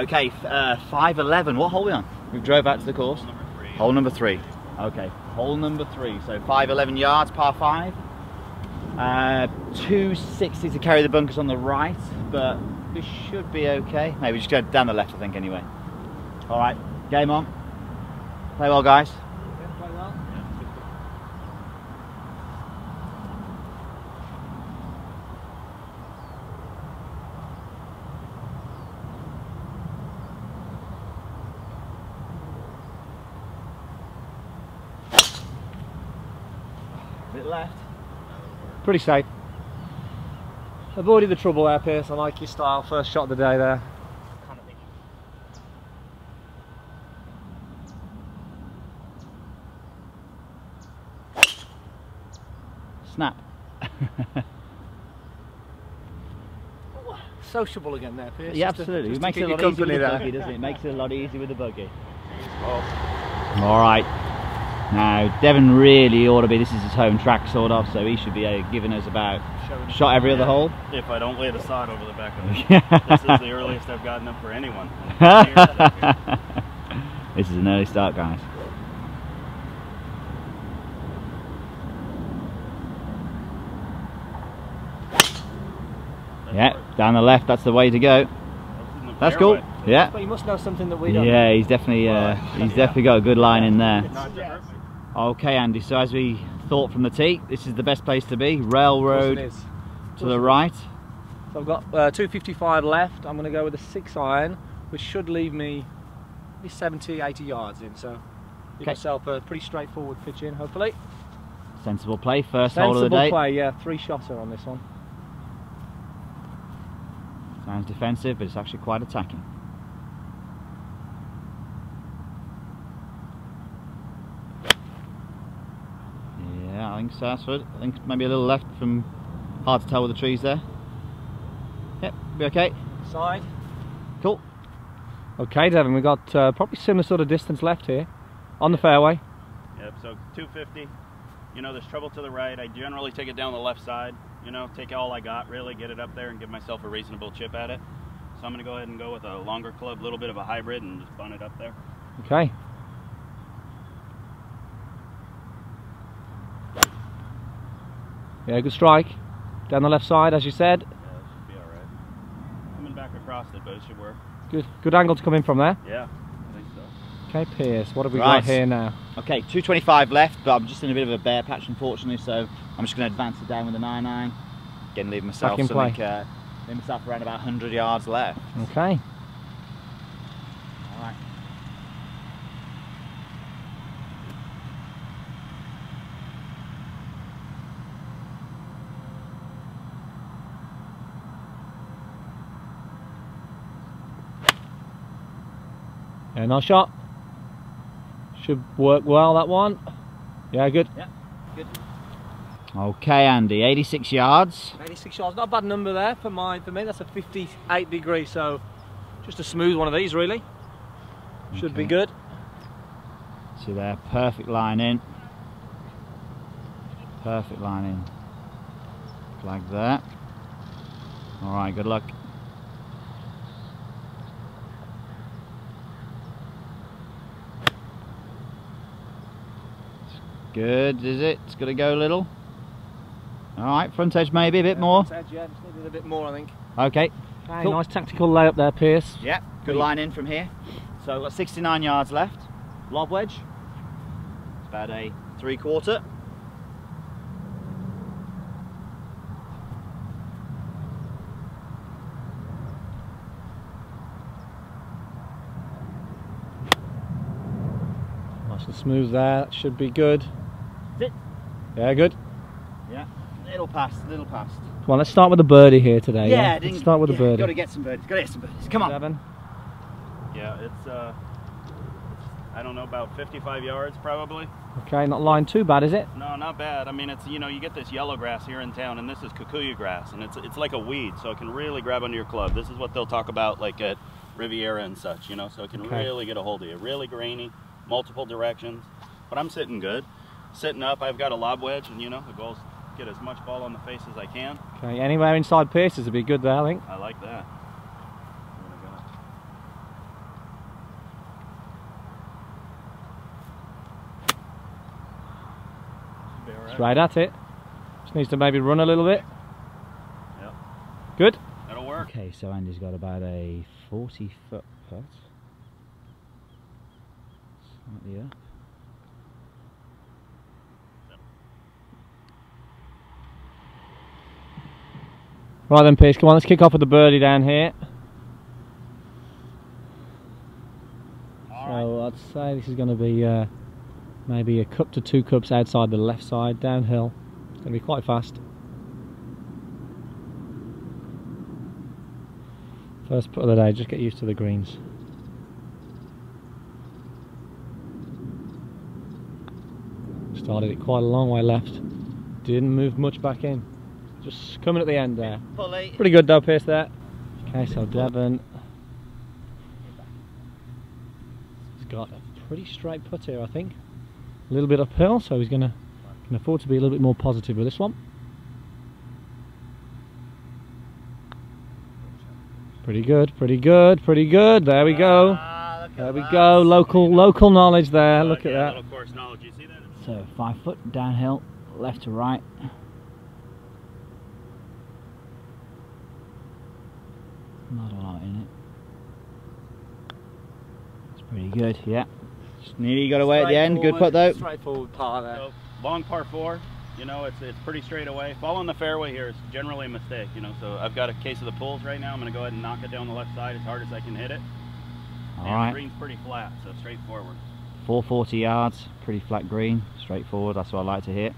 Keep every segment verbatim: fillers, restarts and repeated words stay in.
Okay, uh, five eleven. What hole are we on? We drove out to the course. Hole number three. Okay, hole number three. So five eleven yards, par five. Uh, two sixty to carry the bunkers on the right, but we should be okay. Maybe just go down the left, I think, anyway. All right, game on. Play well, guys. Left. Pretty safe. Avoided the trouble there, Piers. I like your style. First shot of the day there. Snap. Sociable again there, Piers. Yeah, absolutely. It makes it a lot easier with the buggy, doesn't it? It makes it a lot easier with the buggy. All right. Now, Devon really ought to be, this is his home track sort of, so he should be uh, giving us about Showing shot every other hole. If I don't lay the sod over the back of it. This is the earliest I've gotten up for anyone. This is an early start, guys. That's yeah, hard. Down the left, that's the way to go. That's, that's cool. Yeah. But he must know something that we don't. Yeah, he's definitely, uh, he's yeah. definitely got a good line in there. Okay, Andy, so as we thought from the tee, this is the best place to be. Railroad to Doesn't the right. So I've got uh, two fifty-five left. I'm going to go with a six iron, which should leave me seventy, eighty yards in. So give okay. yourself a pretty straightforward pitch in, hopefully. Sensible play, first Sensible hole of the day. Sensible play, yeah. Three shotter on this one. Sounds defensive, but it's actually quite attacking. I think Sarsford. I think maybe a little left from, hard to tell with the trees there. Yep, be okay. Side. Cool. Okay, Devon, we've got uh, probably similar sort of distance left here on the fairway. Yep, so two fifty. You know, there's trouble to the right. I generally take it down the left side. You know, take all I got, really, get it up there and give myself a reasonable chip at it. So I'm going to go ahead and go with a longer club, a little bit of a hybrid, and just bun it up there. Okay. Yeah, good strike. Down the left side, as you said. Yeah, that should be alright. Coming back across it, but it should work. Good good angle to come in from there. Yeah, I think so. Okay, Piers, what have we right. got here now? Okay, two twenty-five left, but I'm just in a bit of a bare patch, unfortunately, so I'm just going to advance it down with a nine iron. Again, leave myself something, uh, leave myself around about one hundred yards left. Okay. Alright. Yeah, nice shot. Should work well, that one. Yeah, good. Yeah, good. Okay, Andy, eighty-six yards. eighty-six yards, not a bad number there for my for me. That's a fifty-eight degree, so just a smooth one of these, really. Should okay. be good. See there, perfect line in. Perfect line in. Flag there. All right, good luck. Good, is it? It's going to go a little. Alright, front edge maybe, a bit yeah, more. Front edge, yeah, just need a little bit more, I think. Okay. Hey, cool. Nice tactical layup there, Piers. Yeah, good Please. line in from here. So we've got sixty-nine yards left. Lob wedge. It's about a three quarter. Nice and smooth there, that should be good. It. Yeah, good. Yeah, little past, little past. Come on, let's start with a birdie here today. Yeah, yeah? Let's start with yeah, a birdie. Got to get some birdies. Got to get some birdies. Come on. Devon. Yeah, it's uh, I don't know, about fifty-five yards probably. Okay, not lined too bad, is it? No, not bad. I mean, it's you know, you get this yellow grass here in town, and this is kikuyu grass, and it's it's like a weed, so it can really grab under your club. This is what they'll talk about like at Riviera and such, you know, so it can okay. really get a hold of you. Really grainy, multiple directions, but I'm sitting good. Sitting up, I've got a lob wedge, and you know, the goal is to get as much ball on the face as I can. Okay, anywhere inside Pierce's would be good there, I think. I like that. Be all right. It's right at it. Just needs to maybe run a little bit. Yep. Good. That'll work. Okay, so Andy's got about a forty foot putt. Slightly up. Right then, Piers, come on, let's kick off with the birdie down here. So I'd say this is going to be uh, maybe a cup to two cups outside the left side, downhill. It's going to be quite fast. First putt of the day, just get used to the greens. Started it quite a long way left, didn't move much back in. Just coming at the end there. Pulley. Pretty good though, Pierce, there. Okay, so Devon has got a pretty straight putt here, I think. A little bit uphill, so he's gonna can afford to be a little bit more positive with this one. Pretty good, pretty good, pretty good. There we go. Ah, there we that. go. Local, local knowledge there. Look, Look at yeah, that. Course knowledge. You see that? So five foot downhill, left to right. Not a lot in it. It's pretty good, yeah. Just nearly got away at the end. Good putt though. Straightforward par there. So, long par four. You know, it's it's pretty straight away. Following the fairway here is generally a mistake. You know, so I've got a case of the pulls right now. I'm going to go ahead and knock it down the left side as hard as I can hit it. All and right. The green's pretty flat, so straightforward. four forty yards, pretty flat green, straightforward. That's what I like to hit.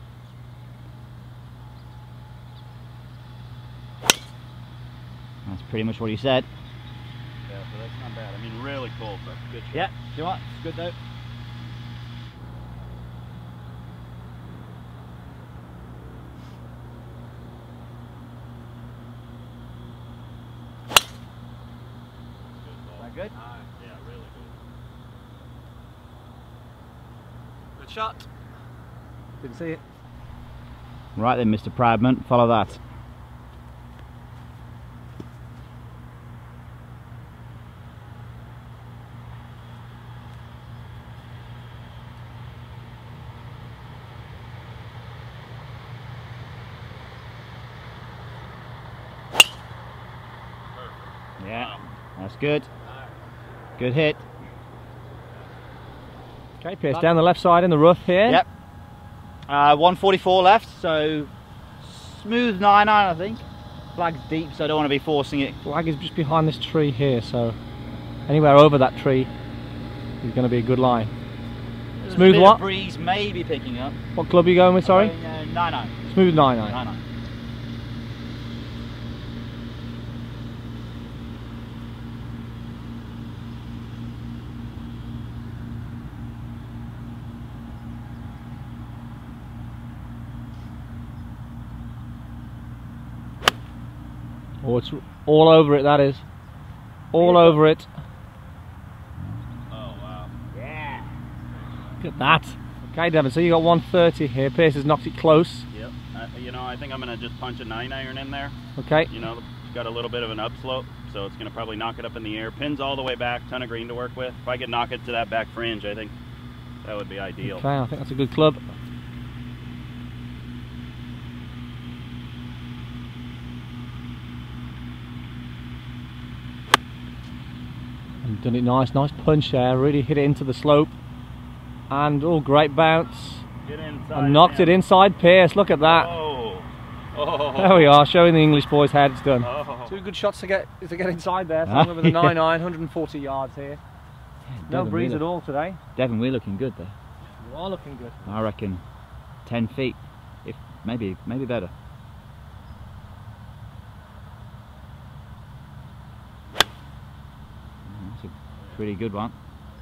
That's pretty much what he said. Yeah, so that's not bad. I mean, really cool, but good shot. Yeah, you know what? It's good though. Is that good? Uh, yeah, really good. Good shot. Didn't see it. Right then, Mister Proudman, follow that. Yeah, that's good. Good hit. Okay, Piers, down the left side in the rough here. Yep. Uh, one forty-four left, so smooth nine iron, I think. Flag's deep, so I don't want to be forcing it. Flag is just behind this tree here, so anywhere over that tree is going to be a good line. There's smooth a bit what? Of breeze maybe picking up. What club are you going with? Sorry. nine iron. Uh, smooth nine iron. nine iron. Oh, it's all over it, that is. All over it. Oh, wow. Yeah. Look at that. Okay, Devon, so you got one thirty here. Pierce has knocked it close. Yep. Uh, you know, I think I'm going to just punch a nine iron in there. Okay. You know, it's got a little bit of an upslope, so it's going to probably knock it up in the air. Pins all the way back, ton of green to work with. If I could knock it to that back fringe, I think that would be ideal. Okay, I think that's a good club. Done it nice, nice punch there, really hit it into the slope. And oh, great bounce. Get inside, and knocked man. it inside Pierce, look at that. Oh. Oh. There we are, showing the English boys how it's done. Oh. Two good shots to get to get inside there, ah, with a nine iron, yeah. one forty yards here. Yeah, no Devon, breeze at all today. Devon, we're looking good there. You are looking good. I reckon ten feet, if maybe maybe better. Pretty good one.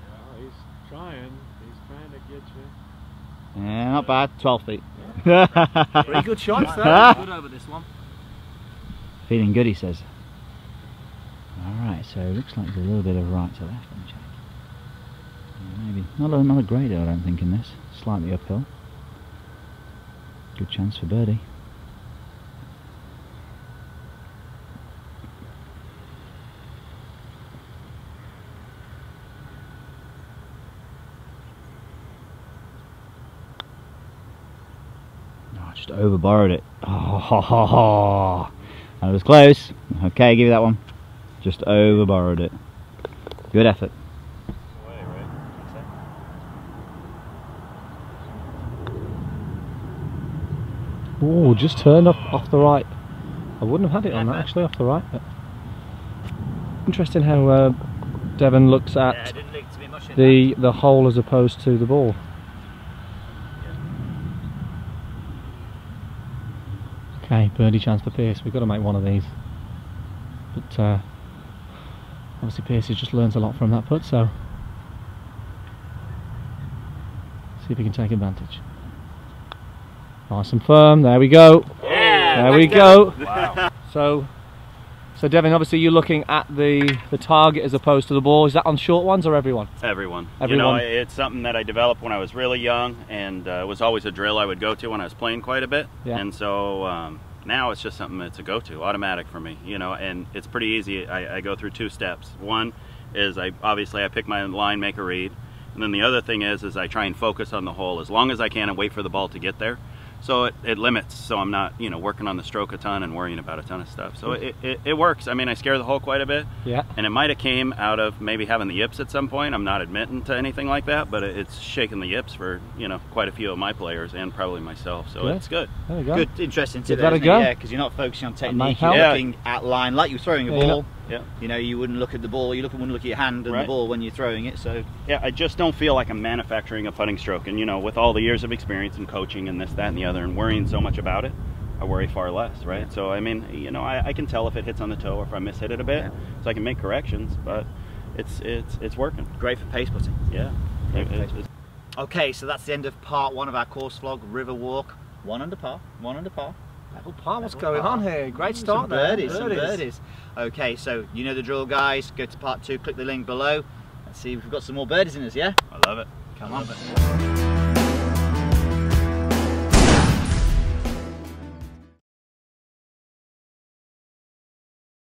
Yeah, he's trying. He's trying to get you. Yeah, not bad. twelve feet. Yeah. Pretty good shots there. Good over this one. Feeling good, he says. All right, so it looks like there's a little bit of right to left. Let me check. Maybe not a, not a great deal, I don't think, in this. Slightly uphill. Good chance for birdie. Oh, I just overborrowed it. Oh, ha, ha, ha. That was close. Okay, give you that one. Just overborrowed it. Good effort. Oh, just turned off off the right. I wouldn't have had it on that actually, off the right. But interesting how uh, Devon looks at the the hole as opposed to the ball. Okay, birdie chance for Piers. We've got to make one of these. But uh, obviously Piers has just learned a lot from that putt, so see if he can take advantage. Nice and firm. There we go. Yeah, there we go. Wow. So, so Devon, obviously you're looking at the the target as opposed to the ball. Is that on short ones or everyone? Everyone. Everyone. You know, it's something that I developed when I was really young, and uh, it was always a drill I would go to when I was playing quite a bit. Yeah. And so um, now it's just something that's a go-to, automatic for me. You know, and it's pretty easy. I, I go through two steps. One is I obviously I pick my line, make a read, and then the other thing is is I try and focus on the hole as long as I can and wait for the ball to get there. So it, it limits, so I'm not, you know, working on the stroke a ton and worrying about a ton of stuff. So it, it, it works. I mean, I scare the hole quite a bit. Yeah. And it might have came out of maybe having the yips at some point. I'm not admitting to anything like that, but it, it's shaking the yips for, you know, quite a few of my players and probably myself. So yeah. It's good. There we go. Good, interesting tip. There, go. Yeah, because you're not focusing on technique. You're yeah. looking at line like you're throwing a yeah, ball. Yeah. You know, you wouldn't look at the ball. You look, wouldn't look at your hand and right. the ball when you're throwing it. So yeah, I just don't feel like I'm manufacturing a putting stroke. And you know, with all the years of experience and coaching and this, that, and the other, and worrying so much about it, I worry far less, right? Yeah. So I mean, you know, I, I can tell if it hits on the toe or if I mishit it a bit, yeah. so I can make corrections. But it's it's it's working. Great for pace putting. Yeah. Great it, for pace. Okay, so that's the end of part one of our course vlog. River Walk, one under par, one under par. Level par, what's going on here? Great start there. Birdies, some birdies. Okay, so you know the drill, guys. Go to part two, click the link below. Let's see if we've got some more birdies in us, yeah? I love it. Come on.